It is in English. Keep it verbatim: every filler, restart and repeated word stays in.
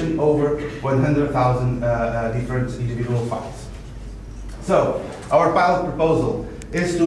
over one hundred thousand uh, uh, different individual files. So our pilot proposal is to